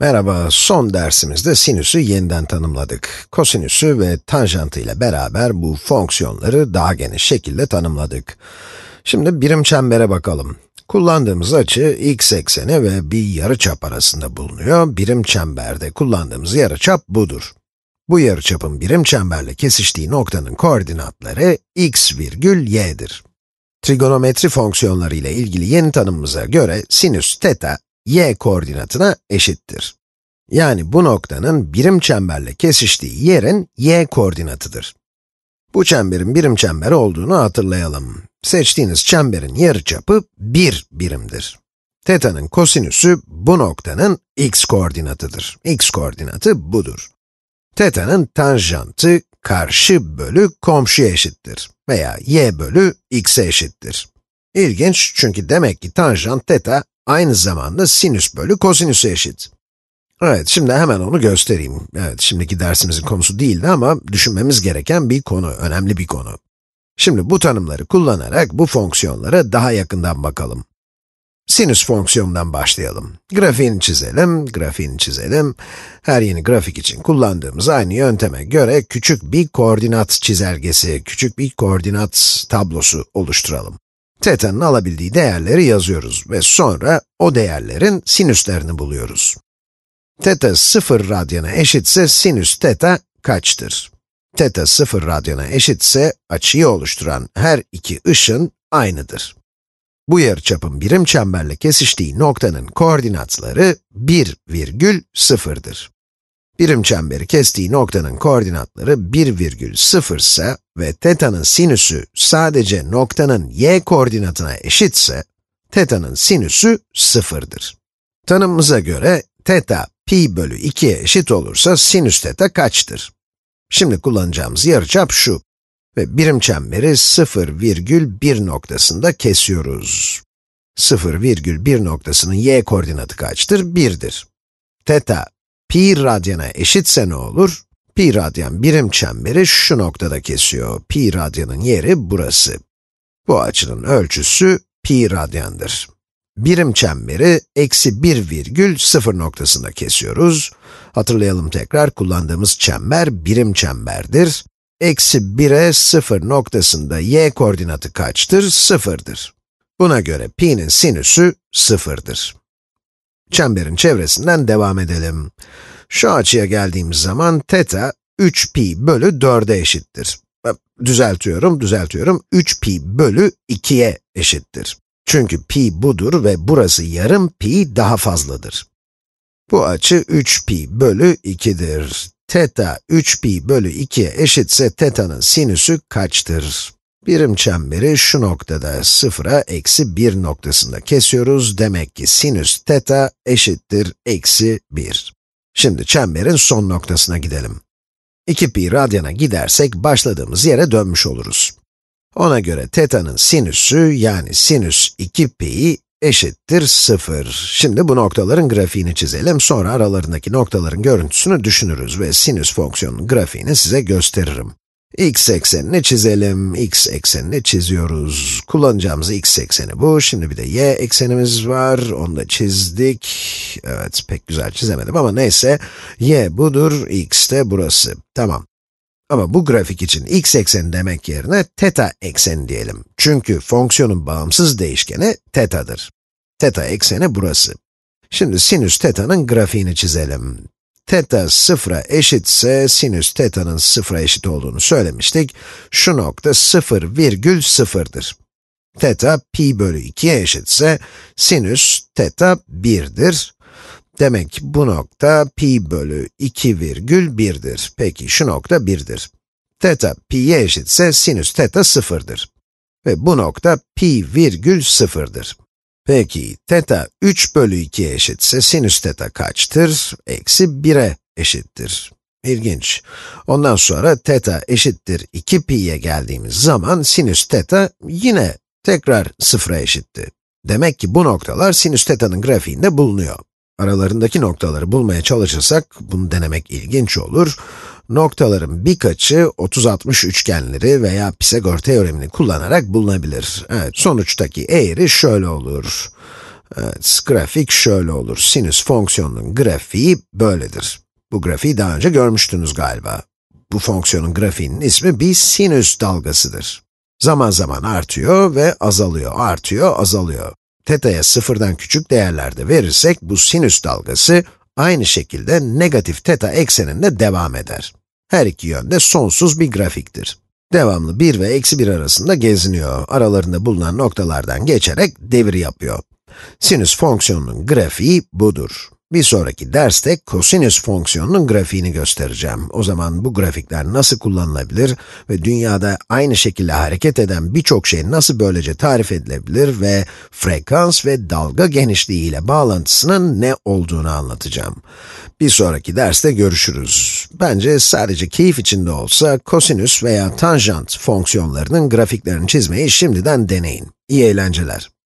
Merhaba, son dersimizde sinüsü yeniden tanımladık. Kosinüsü ve tanjantı ile beraber bu fonksiyonları daha geniş şekilde tanımladık. Şimdi birim çembere bakalım. Kullandığımız açı x ekseni ve bir yarıçap arasında bulunuyor. Birim çemberde kullandığımız yarıçap budur. Bu yarıçapın birim çemberle kesiştiği noktanın koordinatları x virgül y'dir. Trigonometri fonksiyonları ile ilgili yeni tanımımıza göre sinüs teta, y koordinatına eşittir. Yani bu noktanın birim çemberle kesiştiği yerin y koordinatıdır. Bu çemberin birim çember olduğunu hatırlayalım. Seçtiğiniz çemberin yarıçapı 1 birimdir. Teta'nın kosinüsü bu noktanın x koordinatıdır. X koordinatı budur. Teta'nın tanjantı karşı bölü komşuya eşittir veya y bölü x'e eşittir. İlginç çünkü demek ki tanjant teta aynı zamanda sinüs bölü kosinüsü eşit. Evet, şimdi hemen onu göstereyim. Evet, şimdiki dersimizin konusu değildi ama düşünmemiz gereken bir konu, önemli bir konu. Şimdi bu tanımları kullanarak bu fonksiyonlara daha yakından bakalım. Sinüs fonksiyonundan başlayalım. Grafiğini çizelim, grafiğini çizelim. Her yeni grafik için kullandığımız aynı yönteme göre küçük bir koordinat çizelgesi, küçük bir koordinat tablosu oluşturalım. Teta'nın alabildiği değerleri yazıyoruz ve sonra o değerlerin sinüslerini buluyoruz. Teta 0 radyana eşitse sinüs teta kaçtır? Teta 0 radyana eşitse açıyı oluşturan her iki ışın aynıdır. Bu yarıçapın birim çemberle kesiştiği noktanın koordinatları 1,0'dır. Birim çemberi kestiği noktanın koordinatları 1,0 ise ve teta'nın sinüsü sadece noktanın y koordinatına eşitse, teta'nın sinüsü 0'dır. Tanımımıza göre teta pi bölü 2'ye eşit olursa sinüs teta kaçtır? Şimdi kullanacağımız yarıçap şu ve birim çemberi 0,1 noktasında kesiyoruz. 0,1 noktasının y koordinatı kaçtır? 1'dir. Teta pi radyana eşitse ne olur? Pi radyan birim çemberi şu noktada kesiyor. Pi radyanın yeri burası. Bu açının ölçüsü pi radyandır. Birim çemberi -1,0 noktasında kesiyoruz. Hatırlayalım tekrar, kullandığımız çember birim çemberdir. -1,0 noktasında y koordinatı kaçtır? 0'dır. Buna göre pi'nin sinüsü 0'dır. Çemberin çevresinden devam edelim. Şu açıya geldiğimiz zaman teta 3 pi bölü 4'e eşittir. Düzeltiyorum. 3 pi bölü 2'ye eşittir. Çünkü pi budur ve burası yarım pi daha fazladır. Bu açı 3 pi bölü 2'dir. Teta 3 pi bölü 2'ye eşitse teta'nın sinüsü kaçtır? Birim çemberi şu noktada 0'a -1 noktasında kesiyoruz. Demek ki sinüs teta eşittir -1. Şimdi çemberin son noktasına gidelim. 2 pi radyana gidersek başladığımız yere dönmüş oluruz. Ona göre teta'nın sinüsü, yani sinüs 2 pi eşittir 0. Şimdi bu noktaların grafiğini çizelim, sonra aralarındaki noktaların görüntüsünü düşünürüz ve sinüs fonksiyonunun grafiğini size gösteririm. X eksenini çizelim, x eksenini çiziyoruz. Kullanacağımız x ekseni bu. Şimdi bir de y eksenimiz var, onu da çizdik. Evet, pek güzel çizemedim ama neyse. Y budur, x de burası. Tamam. Ama bu grafik için x ekseni demek yerine teta ekseni diyelim. Çünkü fonksiyonun bağımsız değişkeni teta'dır. Teta ekseni burası. Şimdi sinüs teta'nın grafiğini çizelim. Teta 0'a eşitse, sinüs teta'nın 0'a eşit olduğunu söylemiştik. Şu nokta 0,0'dır. Teta pi bölü 2'ye eşitse, sinüs teta 1'dir. Demek ki bu nokta pi bölü 2,1'dir. Peki şu nokta 1'dir. Teta pi'ye eşitse, sinüs teta 0'dır. Ve bu nokta pi,0'dır. Peki, teta 3 bölü 2'ye eşitse, sinüs teta kaçtır? -1'e eşittir. İlginç. Ondan sonra teta eşittir 2 pi'ye geldiğimiz zaman, sinüs teta yine tekrar 0'a eşitti. Demek ki bu noktalar sinüs teta'nın grafiğinde bulunuyor. Aralarındaki noktaları bulmaya çalışırsak, bunu denemek ilginç olur. Noktaların birkaçı 30-60 üçgenleri veya Pisagor teoremini kullanarak bulunabilir. Evet, sonuçtaki eğri şöyle olur. Evet, grafik şöyle olur. Sinüs fonksiyonunun grafiği böyledir. Bu grafiği daha önce görmüştünüz galiba. Bu fonksiyonun grafiğinin ismi bir sinüs dalgasıdır. Zaman zaman artıyor ve azalıyor, artıyor, azalıyor. Teta'ya sıfırdan küçük değerlerde verirsek, bu sinüs dalgası aynı şekilde negatif teta ekseninde devam eder. Her iki yönde sonsuz bir grafiktir. Devamlı 1 ve eksi 1 arasında geziniyor. Aralarında bulunan noktalardan geçerek devir yapıyor. Sinüs fonksiyonunun grafiği budur. Bir sonraki derste kosinüs fonksiyonunun grafiğini göstereceğim. O zaman bu grafikler nasıl kullanılabilir ve dünyada aynı şekilde hareket eden birçok şey nasıl böylece tarif edilebilir ve frekans ve dalga genişliği ile bağlantısının ne olduğunu anlatacağım. Bir sonraki derste görüşürüz. Bence sadece keyif içinde olsa kosinüs veya tanjant fonksiyonlarının grafiklerini çizmeyi şimdiden deneyin. İyi eğlenceler.